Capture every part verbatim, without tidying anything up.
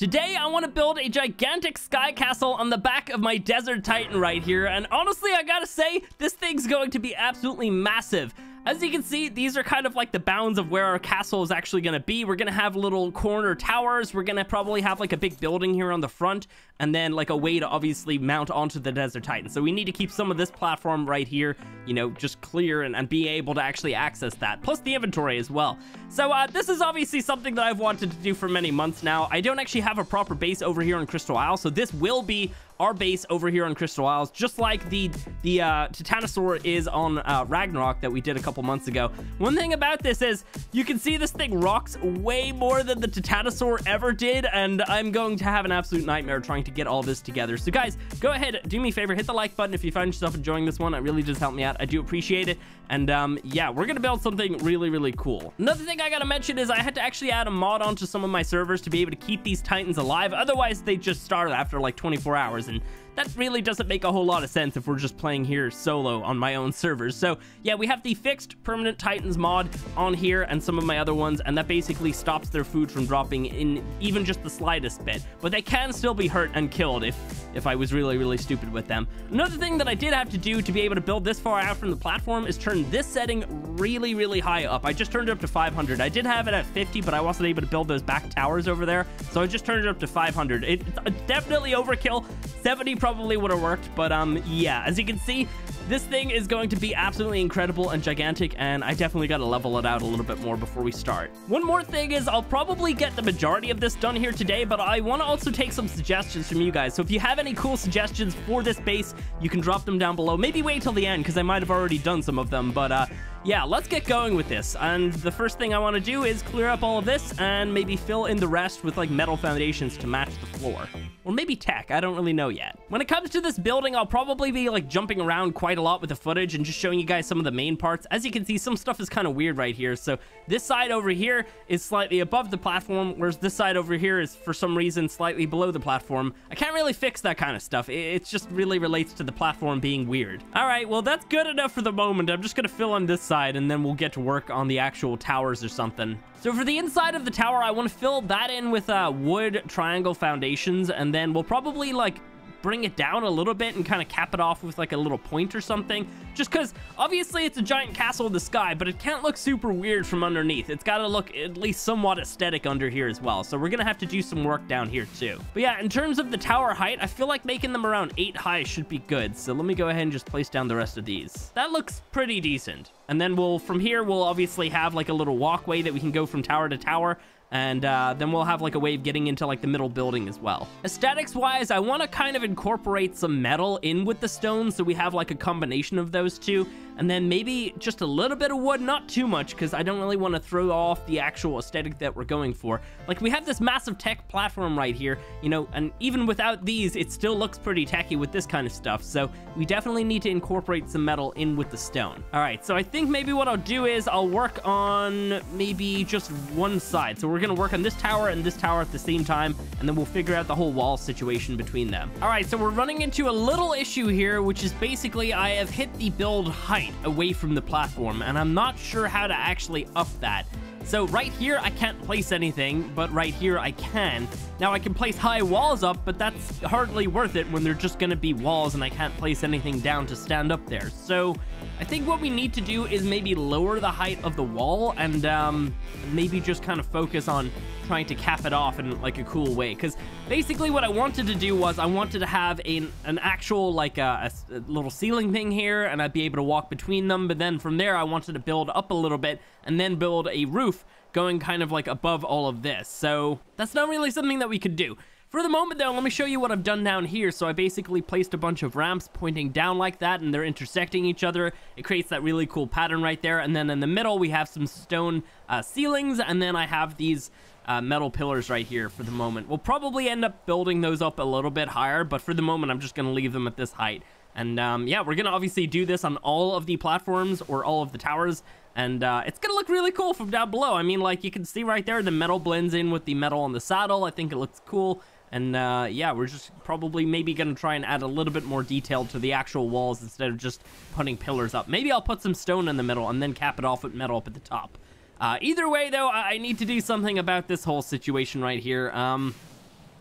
Today, I want to build a gigantic sky castle on the back of my Desert Titan right here, and honestly, I gotta say, this thing's going to be absolutely massive. As you can see, these are kind of like the bounds of where our castle is actually going to be. We're going to have little corner towers. We're going to probably have like a big building here on the front, and then like a way to obviously mount onto the Desert Titan. So we need to keep some of this platform right here, you know, just clear and, and be able to actually access that, plus the inventory as well. So uh, this is obviously something that I've wanted to do for many months now. I don't actually have a proper base over here in Crystal Isles, so this will be our base over here on Crystal Isles, just like the the uh, Titanosaur is on uh, Ragnarok that we did a couple months ago. One thing about this is you can see this thing rocks way more than the Titanosaur ever did, and I'm going to have an absolute nightmare trying to get all this together. So guys, go ahead, do me a favor, hit the like button if you find yourself enjoying this one. It really does help me out. I do appreciate it. And um, yeah, we're gonna build something really, really cool. Another thing I gotta mention is I had to actually add a mod onto some of my servers to be able to keep these Titans alive. Otherwise, they just starve after like twenty-four hours. And that really doesn't make a whole lot of sense if we're just playing here solo on my own servers. So yeah, we have the fixed permanent Titans mod on here and some of my other ones, and that basically stops their food from dropping in even just the slightest bit, but they can still be hurt and killed if if I was really, really stupid with them. Another thing that I did have to do to be able to build this far out from the platform is turn this setting really, really high up. I just turned it up to five hundred. I did have it at fifty, but I wasn't able to build those back towers over there, so I just turned it up to five hundred. It, it's definitely overkill. seventy probably would have worked, but um yeah, as you can see, this thing is going to be absolutely incredible and gigantic, and I definitely got to level it out a little bit more before we start. One more thing is I'll probably get the majority of this done here today, but I want to also take some suggestions from you guys. So if you have any cool suggestions for this base, you can drop them down below. Maybe wait till the end because I might have already done some of them, but uh yeah, let's get going with this. And the first thing I want to do is clear up all of this and maybe fill in the rest with like metal foundations to match the floor. Or maybe tech, I don't really know yet. When it comes to this building, I'll probably be like jumping around quite a lot with the footage and just showing you guys some of the main parts. As you can see, some stuff is kind of weird right here. So this side over here is slightly above the platform, whereas this side over here is for some reason slightly below the platform. I can't really fix that kind of stuff. It just really relates to the platform being weird. All right, well, that's good enough for the moment. I'm just gonna fill in this side, and then we'll get to work on the actual towers or something. So for the inside of the tower, I want to fill that in with uh, wood triangle foundations, and then we'll probably like bring it down a little bit and kind of cap it off with like a little point or something, just because obviously it's a giant castle in the sky, but it can't look super weird from underneath. It's got to look at least somewhat aesthetic under here as well, so we're gonna have to do some work down here too. But yeah, in terms of the tower height, I feel like making them around eight high should be good, so let me go ahead and just place down the rest of these. That looks pretty decent. And then we'll, from here, we'll obviously have like a little walkway that we can go from tower to tower. And uh, then we'll have like a way of getting into like the middle building as well. Aesthetics wise, I want to kind of incorporate some metal in with the stone, so we have like a combination of those two. And then maybe just a little bit of wood, not too much, because I don't really want to throw off the actual aesthetic that we're going for. Like, we have this massive tech platform right here, you know, and even without these, it still looks pretty techy with this kind of stuff. So we definitely need to incorporate some metal in with the stone. All right, so I think maybe what I'll do is I'll work on maybe just one side. So we're We're gonna work on this tower and this tower at the same time, and then we'll figure out the whole wall situation between them. All right, so we're running into a little issue here, which is basically I have hit the build height away from the platform, and I'm not sure how to actually up that. So right here, I can't place anything, but right here I can. Now I can place high walls up, but that's hardly worth it when they're just gonna be walls and I can't place anything down to stand up there. So I think what we need to do is maybe lower the height of the wall and um, maybe just kind of focus on trying to cap it off in like a cool way, because basically what I wanted to do was I wanted to have a, an actual like a, a little ceiling thing here, and I'd be able to walk between them, but then from there I wanted to build up a little bit and then build a roof going kind of like above all of this. So that's not really something that we could do. For the moment, though, let me show you what I've done down here. So I basically placed a bunch of ramps pointing down like that, and they're intersecting each other. It creates that really cool pattern right there. And then in the middle, we have some stone uh, ceilings, and then I have these uh, metal pillars right here for the moment. We'll probably end up building those up a little bit higher, but for the moment, I'm just going to leave them at this height. And um, yeah, we're going to obviously do this on all of the platforms or all of the towers. And uh, it's going to look really cool from down below. I mean, like you can see right there, the metal blends in with the metal on the saddle. I think it looks cool. And uh, yeah, we're just probably maybe going to try and add a little bit more detail to the actual walls instead of just putting pillars up. Maybe I'll put some stone in the middle and then cap it off with metal up at the top. Uh, either way, though, I need to do something about this whole situation right here. Um,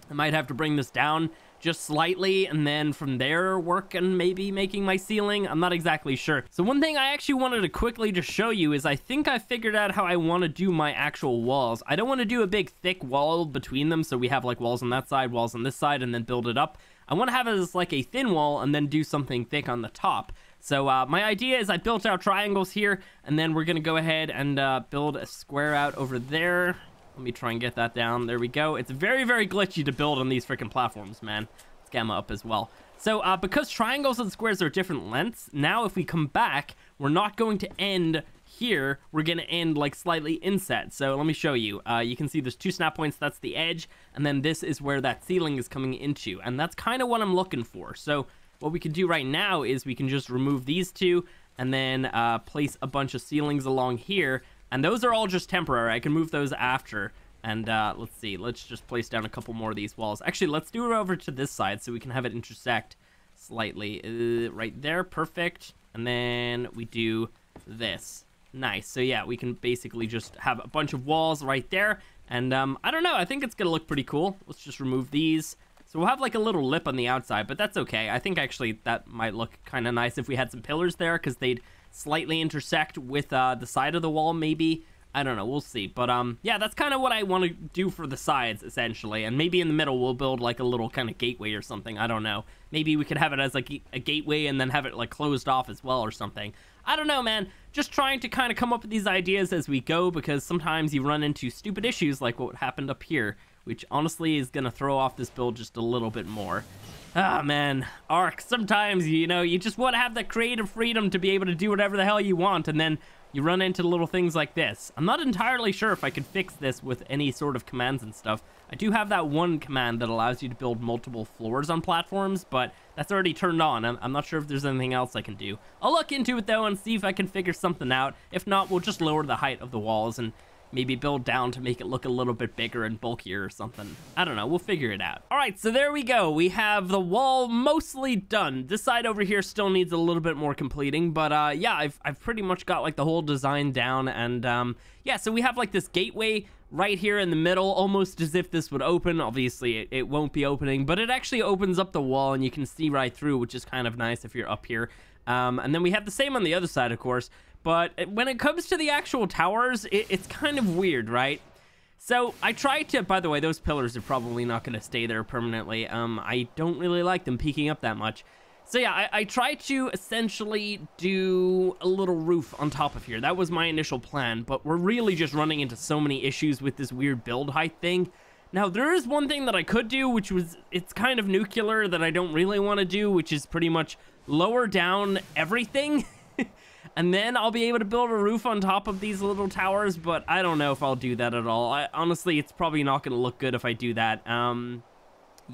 I might have to bring this down just slightly, and then from there work and maybe making my ceiling. I'm not exactly sure. So one thing I actually wanted to quickly just show you is I think I figured out how I want to do my actual walls. I don't want to do a big thick wall between them, so we have like walls on that side, walls on this side, and then build it up. I want to have it as like a thin wall and then do something thick on the top. So uh, my idea is I built out triangles here, and then we're gonna go ahead and uh, build a square out over there. Let me try and get that down. There we go. It's very, very glitchy to build on these freaking platforms, man. Let's gamma up as well. So uh, because triangles and squares are different lengths, now if we come back, we're not going to end here. We're going to end like slightly inset. So let me show you. Uh, you can see there's two snap points. That's the edge. And then this is where that ceiling is coming into. And that's kind of what I'm looking for. So what we can do right now is we can just remove these two and then uh, place a bunch of ceilings along here. And those are all just temporary. I can move those after. And uh, let's see. Let's just place down a couple more of these walls. Actually, let's do it over to this side so we can have it intersect slightly. Uh, right there. Perfect. And then we do this. Nice. So, yeah, we can basically just have a bunch of walls right there. And um, I don't know. I think it's going to look pretty cool. Let's just remove these. So we'll have like a little lip on the outside, but that's okay. I think actually that might look kind of nice if we had some pillars there, because they'd slightly intersect with uh, the side of the wall, maybe. I don't know. We'll see. But um, yeah, that's kind of what I want to do for the sides, essentially. And maybe in the middle, we'll build like a little kind of gateway or something. I don't know. Maybe we could have it as like a gateway and then have it like closed off as well or something. I don't know, man. Just trying to kind of come up with these ideas as we go, because sometimes you run into stupid issues like what happened up here, which honestly is going to throw off this build just a little bit more. Ah, man. Ark, sometimes, you know, you just want to have the creative freedom to be able to do whatever the hell you want, and then you run into little things like this. I'm not entirely sure if I could fix this with any sort of commands and stuff. I do have that one command that allows you to build multiple floors on platforms, but that's already turned on. I'm, I'm not sure if there's anything else I can do. I'll look into it, though, and see if I can figure something out. If not, we'll just lower the height of the walls and maybe build down to make it look a little bit bigger and bulkier or something. I don't know. We'll figure it out. All right, so there we go. We have the wall mostly done. This side over here still needs a little bit more completing, but uh, yeah, I've, I've pretty much got like the whole design down, and um, yeah, so we have like this gateway right here in the middle, almost as if this would open. Obviously, it, it won't be opening, but it actually opens up the wall and you can see right through, which is kind of nice if you're up here. Um, and then we have the same on the other side, of course. But when it comes to the actual towers, it, it's kind of weird, right? So I tried to, by the way, those pillars are probably not going to stay there permanently. Um, I don't really like them peeking up that much. So yeah, I, I tried to essentially do a little roof on top of here. That was my initial plan, but we're really just running into so many issues with this weird build height thing. Now, there is one thing that I could do, which was, it's kind of nuclear that I don't really want to do, which is pretty much lower down everything. And then I'll be able to build a roof on top of these little towers, but I don't know if I'll do that at all. I, honestly, it's probably not going to look good if I do that. Um,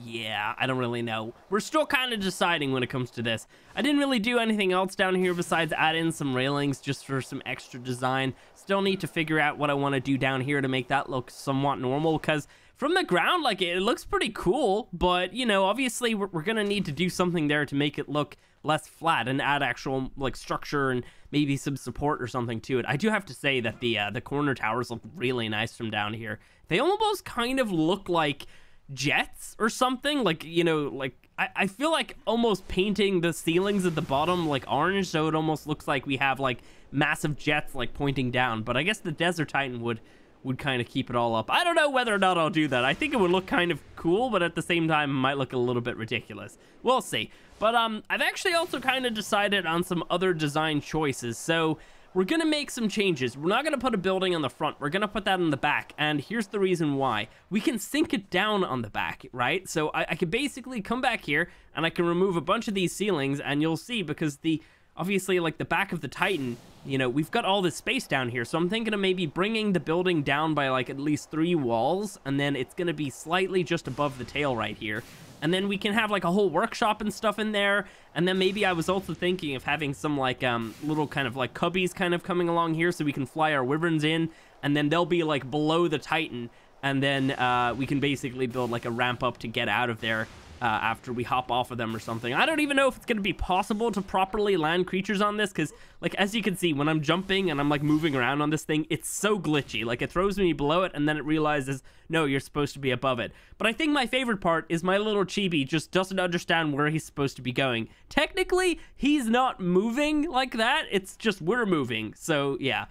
yeah, I don't really know. We're still kind of deciding when it comes to this. I didn't really do anything else down here besides add in some railings just for some extra design. Still need to figure out what I want to do down here to make that look somewhat normal, because from the ground, like, it looks pretty cool, but, you know, obviously we're, we're going to need to do something there to make it look less flat and add actual, like, structure and maybe some support or something to it. I do have to say that the uh, the corner towers look really nice from down here. They almost kind of look like jets or something, like, you know, like, I, I feel like almost painting the ceilings at the bottom, like, orange, so it almost looks like we have, like, massive jets, like, pointing down, but I guess the Desert Titan would... would kind of keep it all up. I don't know whether or not I'll do that. I think it would look kind of cool, but at the same time, it might look a little bit ridiculous. We'll see. But um, I've actually also kind of decided on some other design choices. So we're going to make some changes. We're not going to put a building on the front. We're going to put that on the back. And here's the reason why. We can sink it down on the back, right? So I, I can basically come back here and I can remove a bunch of these ceilings, and you'll see, because the obviously, like, the back of the Titan, you know, we've got all this space down here, so I'm thinking of maybe bringing the building down by, like, at least three walls, and then it's going to be slightly just above the tail right here. And then we can have, like, a whole workshop and stuff in there, and then maybe I was also thinking of having some, like, um, little kind of, like, cubbies kind of coming along here so we can fly our wyverns in, and then they'll be, like, below the Titan, and then uh, we can basically build, like, a ramp up to get out of there. uh, after we hop off of them or something. I don't even know if it's going to be possible to properly land creatures on this, because like as you can see, when I'm jumping and I'm like moving around on this thing, it's so glitchy. Like it throws me below it and then it realizes, no, you're supposed to be above it. But I think my favorite part is my little chibi just doesn't understand where he's supposed to be going. Technically, he's not moving like that. It's just we're moving. So yeah.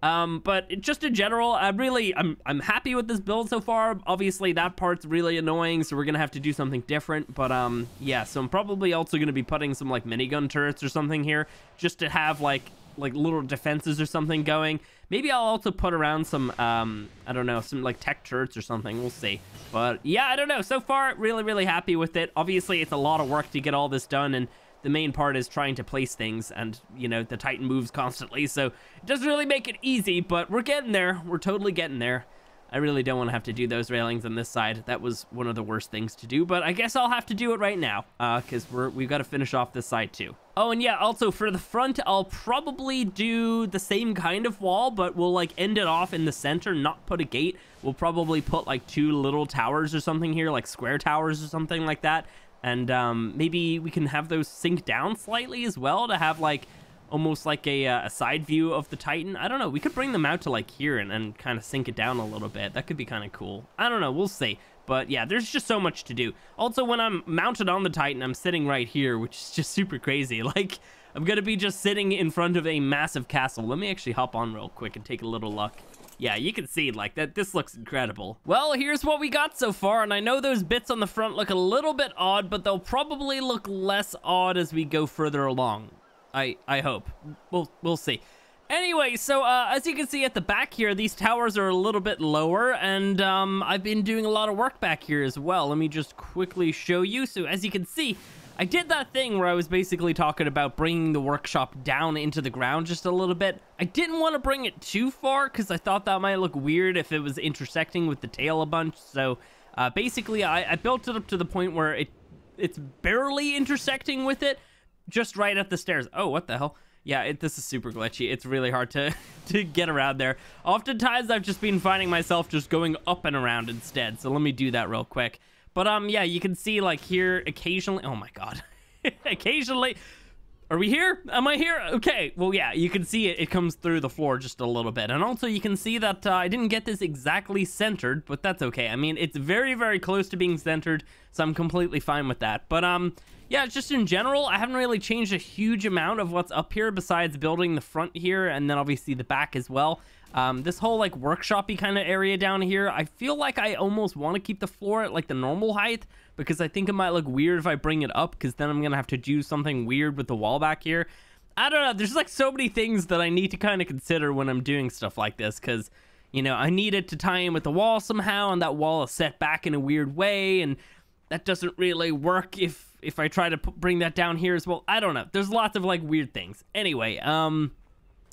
Um, but just in general, I'm really, I'm, I'm happy with this build so far. Obviously that part's really annoying, so we're going to have to do something different. But, um, yeah, so I'm probably also going to be putting some like minigun turrets or something here just to have like, like little defenses or something going. Maybe I'll also put around some, um, I don't know, some like tech turrets or something. We'll see. But yeah, I don't know. So far, really, really happy with it. Obviously it's a lot of work to get all this done, and the main part is trying to place things, and you know the Titan moves constantly, so it doesn't really make it easy, but we're getting there. We're totally getting there. I really don't want to have to do those railings on this side. That was one of the worst things to do, but I guess I'll have to do it right now uh because we're we've got to finish off this side too. Oh, and yeah, also for the front, I'll probably do the same kind of wall, but we'll like end it off in the center, not put a gate. We'll probably put like two little towers or something here, like square towers or something like that. And um, maybe we can have those sink down slightly as well to have like almost like a, uh, a side view of the Titan. I don't know. We could bring them out to like here and, and kind of sink it down a little bit. That could be kind of cool. I don't know. We'll see. But yeah, there's just so much to do. Also, when I'm mounted on the Titan, I'm sitting right here, which is just super crazy. Like I'm going to be just sitting in front of a massive castle. Let me actually hop on real quick and take a little look. Yeah, you can see like that. This looks incredible. Well, here's what we got so far. And I know those bits on the front look a little bit odd, but they'll probably look less odd as we go further along. I, I hope. We'll, we'll see. Anyway, so uh, as you can see at the back here, these towers are a little bit lower, and um, I've been doing a lot of work back here as well. Let me just quickly show you. So as you can see, I did that thing where I was basically talking about bringing the workshop down into the ground just a little bit. I didn't want to bring it too far because I thought that might look weird if it was intersecting with the tail a bunch. So uh, basically, I, I built it up to the point where it it's barely intersecting with it, just right at the stairs. Oh, what the hell? Yeah, it, this is super glitchy. It's really hard to, to get around there. Oftentimes, I've just been finding myself just going up and around instead. So let me do that real quick. But, um, yeah, you can see, like, here, occasionally... Oh, my God. Occasionally... Are we here? Am I here? Okay. Well, yeah, you can see it. It comes through the floor just a little bit. And also, you can see that uh, I didn't get this exactly centered, but that's okay. I mean, it's very, very close to being centered, so I'm completely fine with that. But, um... yeah, just in general, I haven't really changed a huge amount of what's up here besides building the front here and then obviously the back as well. Um, this whole like workshoppy kind of area down here, I feel like I almost want to keep the floor at like the normal height because I think it might look weird if I bring it up, because then I'm going to have to do something weird with the wall back here. I don't know. There's like so many things that I need to kind of consider when I'm doing stuff like this, because, you know, I need it to tie in with the wall somehow, and that wall is set back in a weird way, and that doesn't really work if if I try to p bring that down here as well. I don't know. There's lots of like weird things. Anyway, um,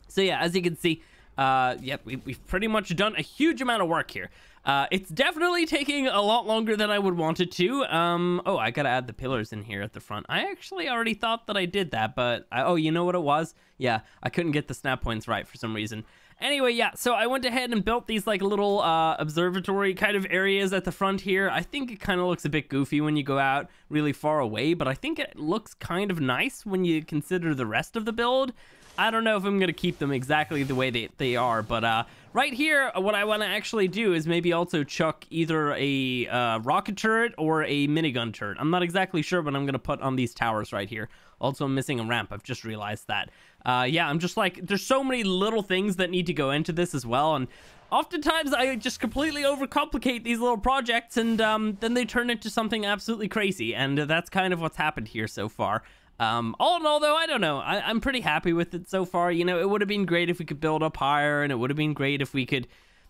so yeah, as you can see, uh, yep, we, we've pretty much done a huge amount of work here. Uh, it's definitely taking a lot longer than I would want it to. Um, oh, I gotta add the pillars in here at the front. I actually already thought that I did that, but I, oh, you know what it was? Yeah, I couldn't get the snap points right for some reason. Anyway, yeah, so I went ahead and built these like little uh, observatory kind of areas at the front here. I think it kind of looks a bit goofy when you go out really far away, but I think it looks kind of nice when you consider the rest of the build. I don't know if I'm going to keep them exactly the way they, they are, but uh, right here, what I want to actually do is maybe also chuck either a uh, rocket turret or a minigun turret. I'm not exactly sure what I'm going to put on these towers right here. Also, I'm missing a ramp. I've just realized that. Uh, yeah, I'm just like, there's so many little things that need to go into this as well, and oftentimes I just completely overcomplicate these little projects, and um, then they turn into something absolutely crazy, and uh, that's kind of what's happened here so far. Um, all in all, though, I don't know. I, I'm pretty happy with it so far. You know, it would have been great if we could build up higher, and it would have been great if we could,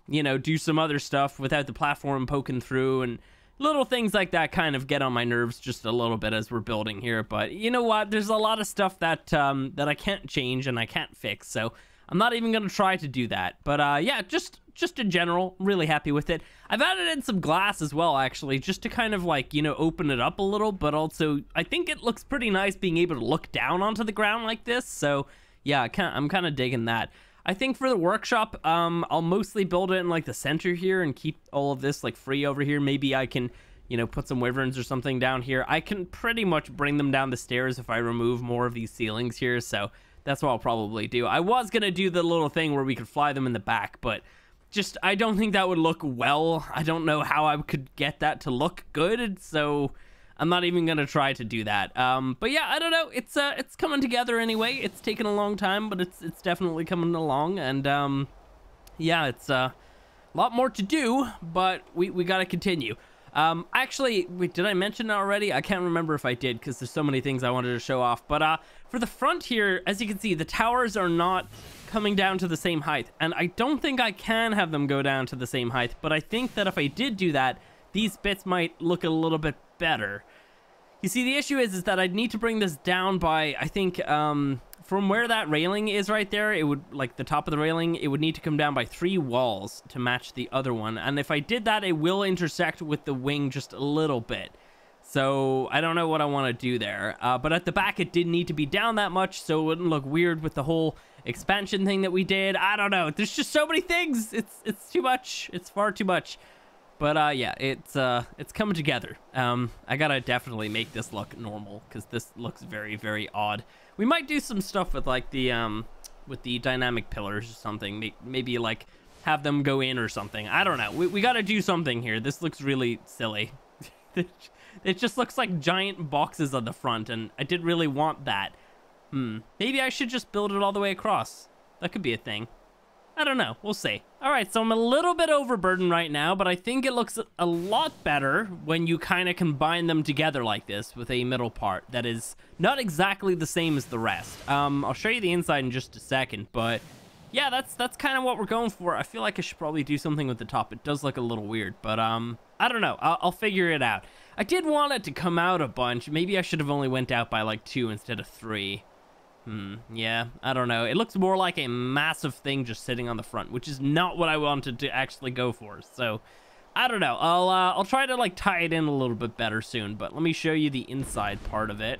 you know, do some other stuff without the platform poking through, and little things like that kind of get on my nerves just a little bit as we're building here. But you know what? There's a lot of stuff that um, that I can't change and I can't fix, so I'm not even going to try to do that. But uh, yeah, just just in general, really happy with it. I've added in some glass as well, actually, just to kind of like, you know, open it up a little. But also, I think it looks pretty nice being able to look down onto the ground like this. So yeah, I kinda, I'm kind of digging that. I think for the workshop, um, I'll mostly build it in like the center here and keep all of this like free over here. Maybe I can you know, put some wyverns or something down here. I can pretty much bring them down the stairs if I remove more of these ceilings here, so that's what I'll probably do. I was gonna do the little thing where we could fly them in the back, but just I don't think that would look well. I don't know how I could get that to look good, so I'm not even gonna try to do that. Um, but yeah, I don't know. It's uh, it's coming together anyway. It's taken a long time, but it's it's definitely coming along, and um, yeah, it's uh, a lot more to do, but we we gotta continue. Um, actually, wait, did I mention it already? I can't remember if I did, because there's so many things I wanted to show off. But uh, for the front here, as you can see, the towers are not coming down to the same height. And I don't think I can have them go down to the same height. But I think that if I did do that, these bits might look a little bit better. You see, the issue is, is that I'd need to bring this down by, I think, um, from where that railing is right there, it would, like, the top of the railing, it would need to come down by three walls to match the other one. And if I did that, it will intersect with the wing just a little bit. So I don't know what I want to do there. Uh, but at the back, it didn't need to be down that much, so it wouldn't look weird with the whole expansion thing that we did. I don't know. There's just so many things. It's it's too much. It's far too much. But uh, yeah, it's uh, it's coming together. Um, I gotta definitely make this look normal, because this looks very, very odd. We might do some stuff with like the um, with the dynamic pillars or something. Maybe like have them go in or something. I don't know. We we gotta do something here. This looks really silly. It just looks like giant boxes on the front, and I didn't really want that. Hmm. Maybe I should just build it all the way across. That could be a thing. I don't know. We'll see. All right, so I'm a little bit overburdened right now, but I think it looks a lot better when you kind of combine them together like this with a middle part that is not exactly the same as the rest. Um, I'll show you the inside in just a second, but yeah, that's that's kind of what we're going for. I feel like I should probably do something with the top. It does look a little weird, but um, I don't know. I'll, I'll figure it out. I did want it to come out a bunch. Maybe I should have only went out by like two instead of three. Hmm, yeah, I don't know. It looks more like a massive thing just sitting on the front, which is not what I wanted to actually go for. So, I don't know. I'll uh, I'll try to, like, tie it in a little bit better soon, but let me show you the inside part of it.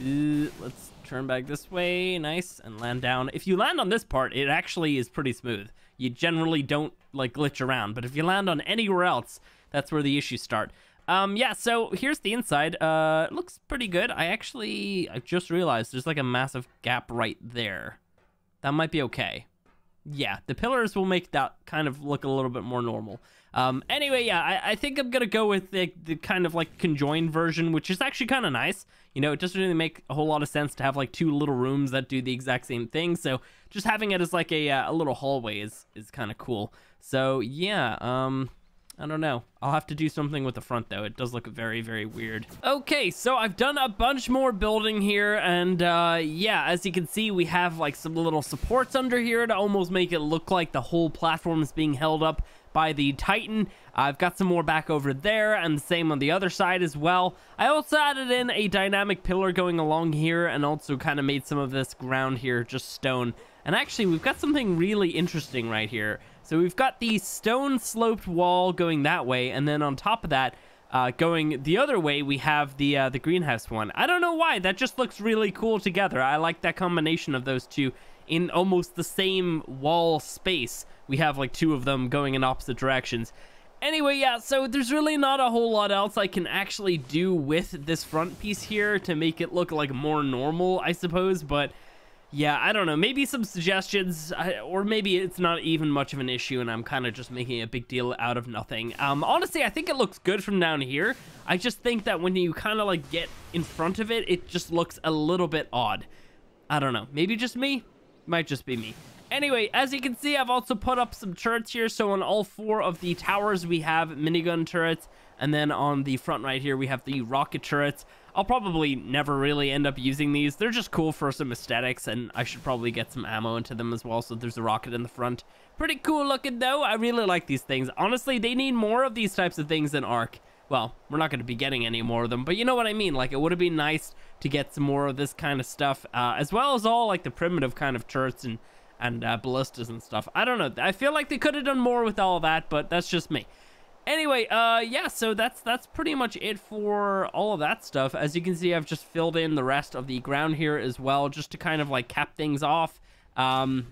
Uh, let's turn back this way, nice, and land down. If you land on this part, it actually is pretty smooth. You generally don't, like, glitch around, but if you land on anywhere else, that's where the issues start. Um, yeah, so here's the inside. Uh, it looks pretty good. I actually, I just realized there's like a massive gap right there. That might be okay. Yeah, the pillars will make that kind of look a little bit more normal. Um, anyway, yeah, I, I think I'm gonna go with the, the kind of like conjoined version, which is actually kind of nice. You know, it doesn't really make a whole lot of sense to have like two little rooms that do the exact same thing. So just having it as like a, uh, a little hallway is, is kind of cool. So yeah, um... I don't know. I'll have to do something with the front, though. It does look very, very weird. Okay, so I've done a bunch more building here, and uh, yeah, as you can see, we have like some little supports under here to almost make it look like the whole platform is being held up by the Titan. I've got some more back over there, and the same on the other side as well. I also added in a dynamic pillar going along here, and also kind of made some of this ground here just stone. And actually, we've got something really interesting right here. So we've got the stone sloped wall going that way, and then on top of that, uh, going the other way, we have the uh, the greenhouse one. I don't know why, that just looks really cool together. I like that combination of those two in almost the same wall space. We have like two of them going in opposite directions. Anyway, yeah, so there's really not a whole lot else I can actually do with this front piece here to make it look like more normal, I suppose, but yeah, I don't know, maybe some suggestions, or maybe it's not even much of an issue and I'm kind of just making a big deal out of nothing. Um, honestly, I think it looks good from down here. I just think that when you kind of like get in front of it, it just looks a little bit odd. I don't know, maybe just me? Might just be me. Anyway, as you can see, I've also put up some turrets here. So on all four of the towers, we have minigun turrets. And then on the front right here, we have the rocket turrets. I'll probably never really end up using these. They're just cool for some aesthetics, and I should probably get some ammo into them as well. So there's a rocket in the front. Pretty cool looking, though. I really like these things. Honestly, they need more of these types of things in Ark. Well, we're not going to be getting any more of them, but you know what I mean. Like, it would have been nice to get some more of this kind of stuff, uh, as well as all, like, the primitive kind of turrets and, and uh, ballistas and stuff. I don't know. I feel like they could have done more with all that, but that's just me. Anyway, uh, yeah, so that's that's pretty much it for all of that stuff. As you can see, I've just filled in the rest of the ground here as well, just to kind of, like, cap things off. Um,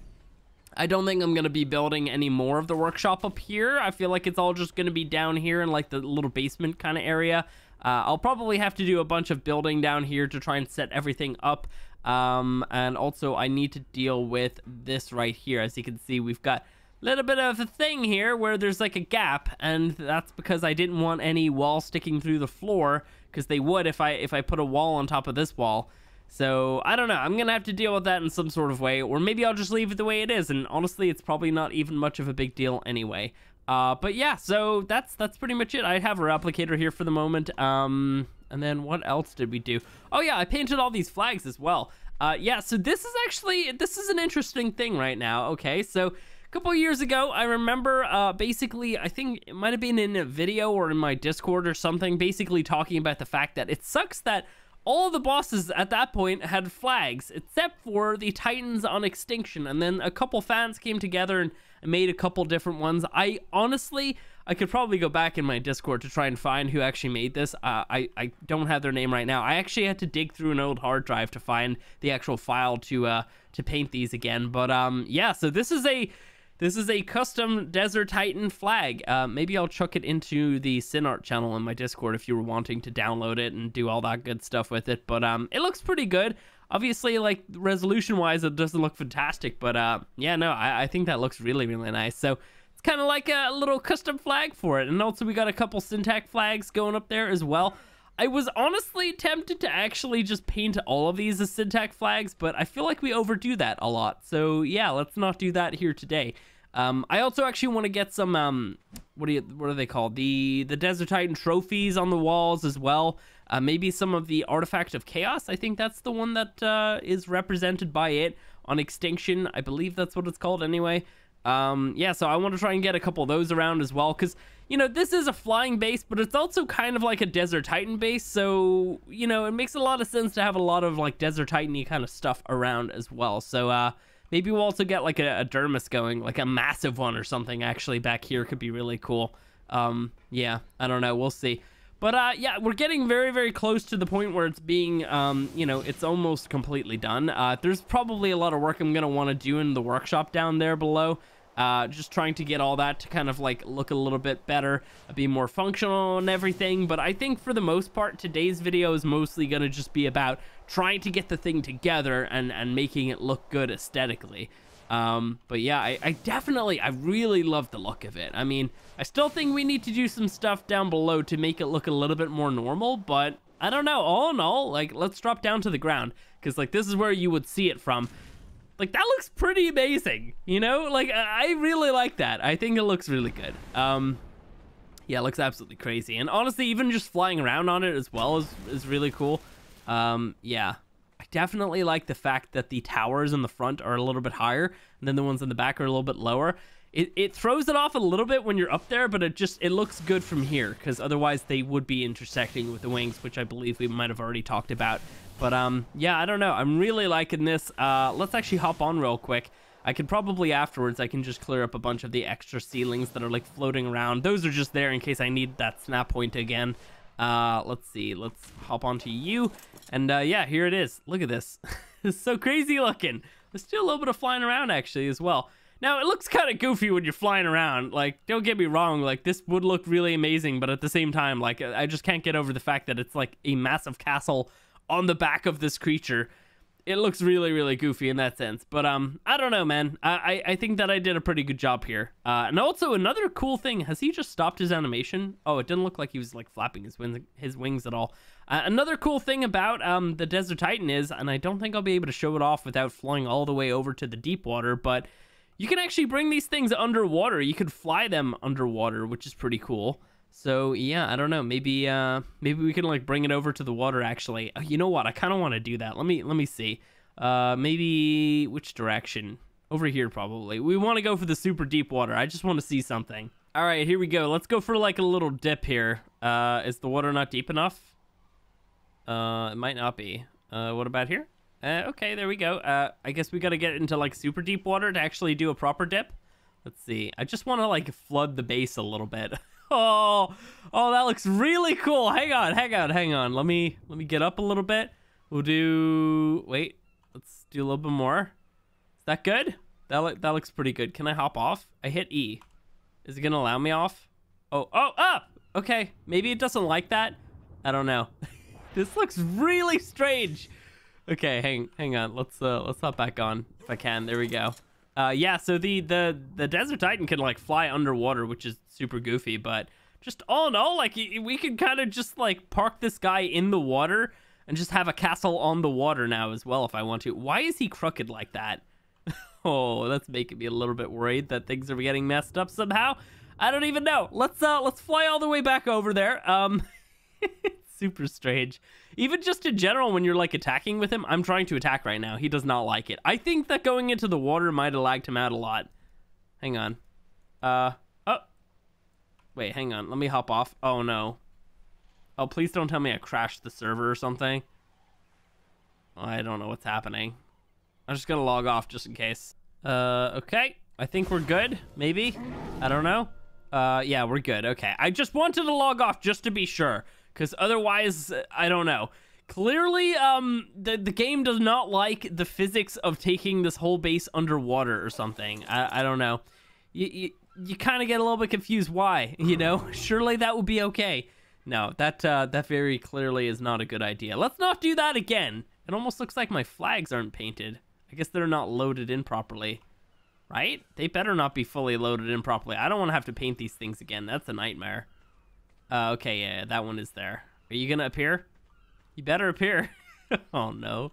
I don't think I'm going to be building any more of the workshop up here. I feel like it's all just going to be down here in like the little basement kind of area. Uh, I'll probably have to do a bunch of building down here to try and set everything up. Um, and also I need to deal with this right here. As you can see, we've got a little bit of a thing here where there's like a gap, and that's because I didn't want any walls sticking through the floor, because they would if I if I put a wall on top of this wall. So, I don't know. I'm going to have to deal with that in some sort of way, or maybe I'll just leave it the way it is, and honestly, it's probably not even much of a big deal anyway. Uh, but yeah, so that's that's pretty much it. I have a replicator here for the moment. Um, and then what else did we do? Oh yeah, I painted all these flags as well. Uh, yeah, so this is actually, this is an interesting thing right now. Okay, so a couple years ago, I remember uh, basically, I think it might have been in a video or in my Discord or something, basically talking about the fact that it sucks that all the bosses at that point had flags, except for the Titans on Extinction. And then a couple fans came together and made a couple different ones. I honestly, I could probably go back in my Discord to try and find who actually made this. Uh, I, I don't have their name right now. I actually had to dig through an old hard drive to find the actual file to uh, to paint these again. But um, yeah, so this is a... This is a custom Desert Titan flag. Uh, maybe I'll chuck it into the SynArt channel in my Discord if you were wanting to download it and do all that good stuff with it. But um, it looks pretty good. Obviously, like, resolution-wise, it doesn't look fantastic. But uh, yeah, no, I, I think that looks really, really nice. So it's kind of like a little custom flag for it. And also, we got a couple Syntac flags going up there as well. I was honestly tempted to actually just paint all of these as Syntac flags, but I feel like we overdo that a lot. So yeah, let's not do that here today. Um, I also actually want to get some, um, what do you, what are they called? The, the Desert Titan trophies on the walls as well. Uh, maybe some of the Artifact of Chaos. I think that's the one that uh, is represented by it on Extinction. I believe that's what it's called anyway. Um, yeah, so I want to try and get a couple of those around as well, because, you know, this is a flying base, but it's also kind of like a Desert Titan base, so, you know, it makes a lot of sense to have a lot of, like, Desert Titan-y kind of stuff around as well. So, uh, maybe we'll also get, like, a, a dermis going, like a massive one or something, actually, back here could be really cool. Um, yeah, I don't know, we'll see. But, uh, yeah, we're getting very, very close to the point where it's being, um, you know, it's almost completely done. Uh, there's probably a lot of work I'm going to want to do in the workshop down there below. Uh, just trying to get all that to kind of, like, look a little bit better, be more functional and everything. But I think for the most part, today's video is mostly going to just be about trying to get the thing together and, and making it look good aesthetically. Um, but yeah, I, I definitely, I really love the look of it. I mean, I still think we need to do some stuff down below to make it look a little bit more normal, but I don't know, all in all, like, let's drop down to the ground, because, like, this is where you would see it from. Like, that looks pretty amazing, you know? Like, I really like that. I think it looks really good. Um, yeah, it looks absolutely crazy. And honestly, even just flying around on it as well is, is really cool. Um, yeah. I definitely like the fact that the towers in the front are a little bit higher, and then the ones in the back are a little bit lower. It, it throws it off a little bit when you're up there, but it just, it looks good from here, because otherwise they would be intersecting with the wings, which I believe we might have already talked about. But um, yeah, I don't know. I'm really liking this. Uh, let's actually hop on real quick. I could probably afterwards, I can just clear up a bunch of the extra ceilings that are like floating around. Those are just there in case I need that snap point again. Uh, let's see, let's hop onto you. And uh, yeah, here it is. Look at this. It's so crazy looking. There's still a little bit of flying around actually as well. Now, it looks kind of goofy when you're flying around. Like, don't get me wrong, like, this would look really amazing, but at the same time, like, I just can't get over the fact that it's like a massive castle on the back of this creature. It looks really, really goofy in that sense. But um, I don't know, man. I, I, I think that I did a pretty good job here. Uh, and also, another cool thing, has he just stopped his animation? Oh, it didn't look like he was, like, flapping his wings, his wings at all. Uh, another cool thing about um the Desert Titan is, and I don't think I'll be able to show it off without flying all the way over to the deep water, but you can actually bring these things underwater. You could fly them underwater, which is pretty cool. So, yeah, I don't know. Maybe uh, maybe we can, like, bring it over to the water, actually. Oh, you know what? I kind of want to do that. Let me let me see. Uh, maybe... Which direction? Over here, probably. We want to go for the super deep water. I just want to see something. All right, here we go. Let's go for, like, a little dip here. Uh, is the water not deep enough? Uh, it might not be. Uh, what about here? Uh, okay, there we go. Uh, I guess we got to get into, like, super deep water to actually do a proper dip. Let's see. I just want to, like, flood the base a little bit. Oh, oh, that looks really cool. Hang on, hang on, hang on. Let me, let me get up a little bit. We'll do, wait, let's do a little bit more. Is that good? That lo that looks pretty good. Can I hop off? I hit E. Is it gonna allow me off? Oh, oh, up! Ah! Okay, maybe it doesn't like that. I don't know. This looks really strange. Okay, hang hang on. Let's uh let's hop back on if I can. There we go. Uh yeah, so the the the Desert Titan can like fly underwater, which is super goofy, but just all in all, like we could kind of just like park this guy in the water and just have a castle on the water now as well if I want to. Why is he crooked like that? Oh, that's making me a little bit worried that things are getting messed up somehow. I don't even know. Let's uh let's fly all the way back over there. Um super strange. Even just in general, when you're like attacking with him, I'm trying to attack right now. He does not like it. I think that going into the water might have lagged him out a lot. Hang on. Uh, oh. Wait, hang on. Let me hop off. Oh, no. Oh, please don't tell me I crashed the server or something. I don't know what's happening. I'm just gonna log off just in case. Uh, okay. I think we're good. Maybe. I don't know. Uh, yeah, we're good. Okay. I just wanted to log off just to be sure. Because otherwise, I don't know. Clearly, um, the, the game does not like the physics of taking this whole base underwater or something. I, I don't know. You, you, you kind of get a little bit confused why, you know? Surely that would be okay. No, that, uh, that very clearly is not a good idea. Let's not do that again. It almost looks like my flags aren't painted. I guess they're not loaded in properly, right? They better not be fully loaded in properly. I don't want to have to paint these things again. That's a nightmare. Uh, okay, yeah, that one is there. Are you gonna appear? You better appear. Oh, no.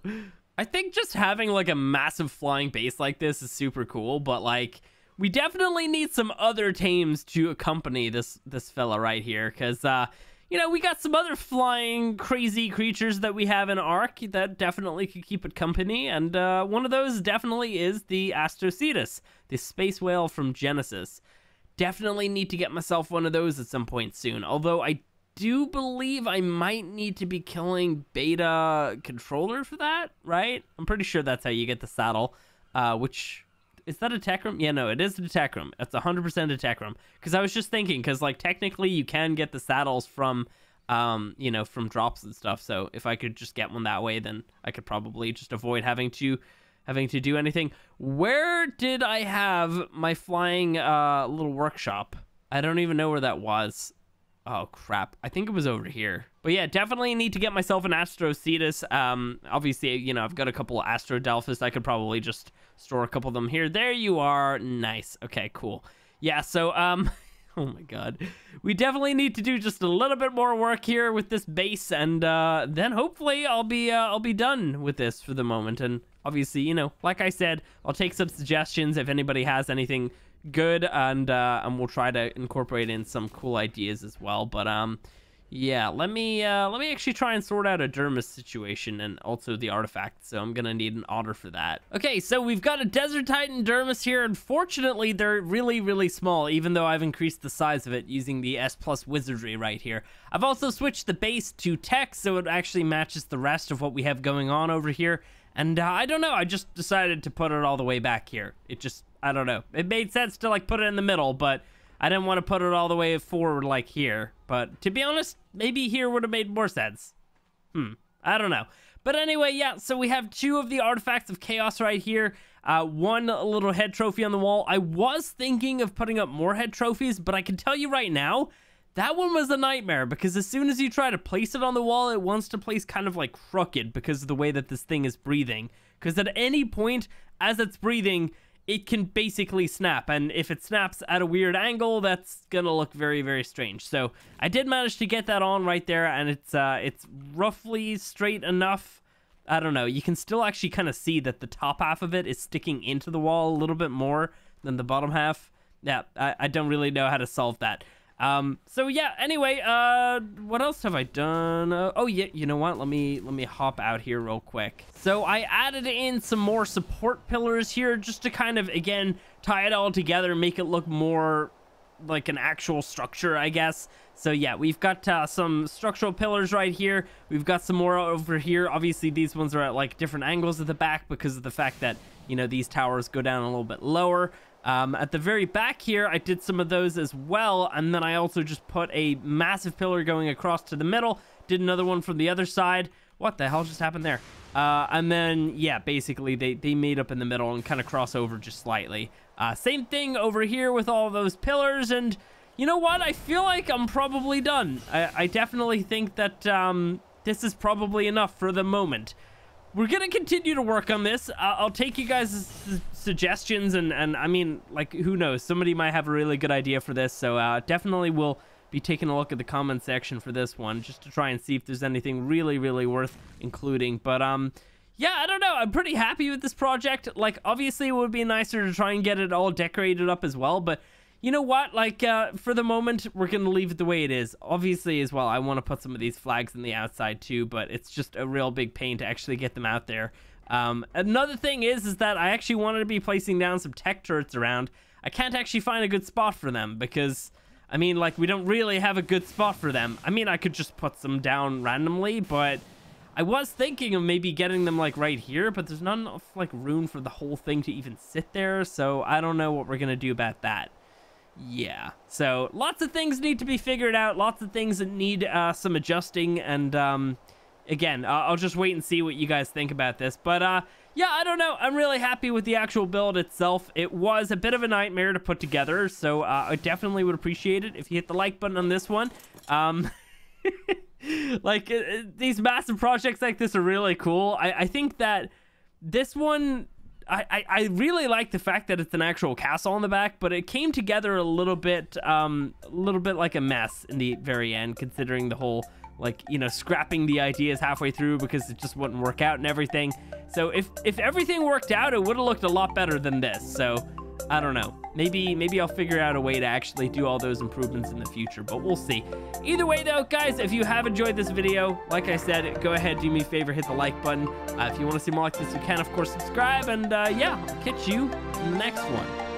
I think just having, like, a massive flying base like this is super cool, but, like, we definitely need some other tames to accompany this this fella right here, because, uh, you know, we got some other flying crazy creatures that we have in Ark that definitely could keep it company, and uh, one of those definitely is the Astrocetus, the space whale from Genesis. Definitely need to get myself one of those at some point soon. Although I do believe I might need to be killing beta controller for that, right? I'm pretty sure that's how you get the saddle. Uh, which, is that a tech room? Yeah, no, it is a tech room. It's one hundred percent a tech room. Because I was just thinking, because like technically you can get the saddles from, um, you know, from drops and stuff. So if I could just get one that way, then I could probably just avoid having to... having to do anything. Where did I have my flying uh, little workshop? I don't even know where that was. Oh, crap. I think it was over here. But yeah, definitely need to get myself an Astrocetus. Um, obviously, you know, I've got a couple of Astro Delphis. I could probably just store a couple of them here. There you are. Nice. Okay, cool. Yeah, so... um. Oh my god. We definitely need to do just a little bit more work here with this base, and uh, then hopefully I'll be uh, I'll be done with this for the moment. And obviously, you know, like I said, I'll take some suggestions if anybody has anything good, and uh, and we'll try to incorporate in some cool ideas as well. But um, yeah, let me uh, let me actually try and sort out a dermis situation and also the artifact. So I'm gonna need an otter for that. Okay, so we've got a Desert Titan dermis here. Unfortunately, they're really, really small, even though I've increased the size of it using the S plus wizardry right here. I've also switched the base to tech, so it actually matches the rest of what we have going on over here. And uh, I don't know, I just decided to put it all the way back here. It just, I don't know. It made sense to like put it in the middle, but I didn't want to put it all the way forward like here. But to be honest, maybe here would have made more sense. Hmm. I don't know. But anyway, yeah, so we have two of the Artifacts of Chaos right here. Uh, one little head trophy on the wall. I was thinking of putting up more head trophies, but I can tell you right now, that one was a nightmare, because as soon as you try to place it on the wall, it wants to place kind of like crooked because of the way that this thing is breathing. Because at any point, as it's breathing, it can basically snap, and if it snaps at a weird angle, that's gonna look very, very strange. So I did manage to get that on right there, and it's uh, it's roughly straight enough. I don't know. You can still actually kind of see that the top half of it is sticking into the wall a little bit more than the bottom half. Yeah, I, I don't really know how to solve that. Um, so yeah. Anyway, uh, what else have I done? Uh, oh yeah, you know what? Let me let me hop out here real quick. So I added in some more support pillars here, just to kind of again tie it all together, make it look more like an actual structure, I guess. So yeah, we've got uh, some structural pillars right here. We've got some more over here. Obviously, these ones are at like different angles at the back because of the fact that you know these towers go down a little bit lower. Um, at the very back here, I did some of those as well, and then I also just put a massive pillar going across to the middle, did another one from the other side. what the hell just happened there? Uh, and then, yeah, basically they, they made up in the middle and kind of cross over just slightly. Uh, same thing over here with all those pillars. And you know what? I feel like I'm probably done. I, I definitely think that um, this is probably enough for the moment. We're going to continue to work on this. Uh, I'll take you guys' suggestions. And, and I mean, like, who knows? Somebody might have a really good idea for this. So uh, definitely we'll be taking a look at the comment section for this one just to try and see if there's anything really, really worth including. But um, yeah, I don't know. I'm pretty happy with this project. Like, obviously, it would be nicer to try and get it all decorated up as well. But you know what? Like, uh, for the moment, we're going to leave it the way it is. Obviously, as well, I want to put some of these flags on the outside, too, but it's just a real big pain to actually get them out there. Um, another thing is, is that I actually wanted to be placing down some tech turrets around. I can't actually find a good spot for them because, I mean, like, we don't really have a good spot for them. I mean, I could just put some down randomly, but I was thinking of maybe getting them, like, right here, but there's not enough, like, room for the whole thing to even sit there, so I don't know what we're going to do about that. Yeah, so lots of things need to be figured out, lots of things that need uh, some adjusting, and um, again, uh, I'll just wait and see what you guys think about this, but uh, yeah, I don't know, I'm really happy with the actual build itself. It was a bit of a nightmare to put together, so uh, I definitely would appreciate it if you hit the like button on this one. Um, like, it, it, these massive projects like this are really cool. I, I think that this one, I, I really like the fact that it's an actual castle on the back, but it came together a little bit, um, a little bit like a mess in the very end, considering the whole, like, you know, scrapping the ideas halfway through because it just wouldn't work out and everything. So if, if everything worked out, it would have looked a lot better than this. So I don't know. Maybe, maybe I'll figure out a way to actually do all those improvements in the future, but we'll see. Either way, though, guys, if you have enjoyed this video, like I said, go ahead, do me a favor, hit the like button. Uh, if you want to see more like this, you can, of course, subscribe, and uh, yeah, I'll catch you in the next one.